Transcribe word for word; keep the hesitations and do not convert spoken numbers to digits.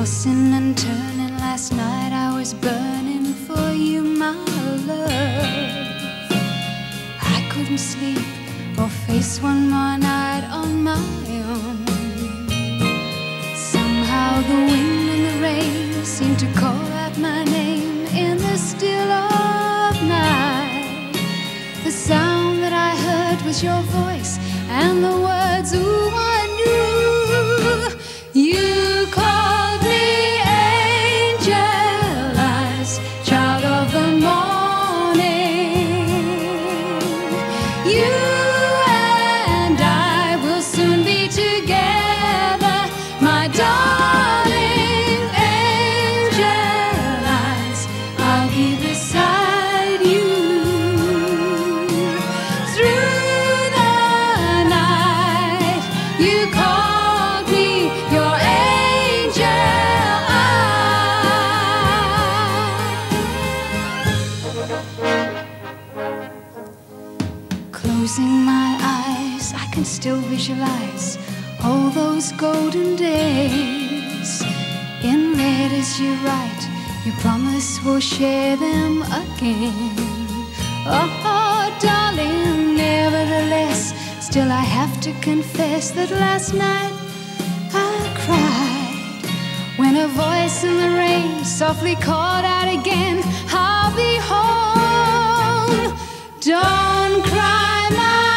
tossing and turning. Last night I was burning for you, my love. I couldn't sleep or face one more night on my own. Somehow the wind and the rain seemed to call out my name in the still of night. The sound that I heard was your voice and the words, ooh, I knew you. Called me Angel Eyes, child of the morning. You and I will soon be together, my darling. Angel Eyes, I'll be beside you through the night. You called me your angel. Closing my eyes, I can still visualize all those golden days. In red as you write, you promise we'll share them again. Oh, oh, darling, nevertheless, still I have to confess that last night I cried when a voice in the rain softly called out again, I'll be home. Don't cry, my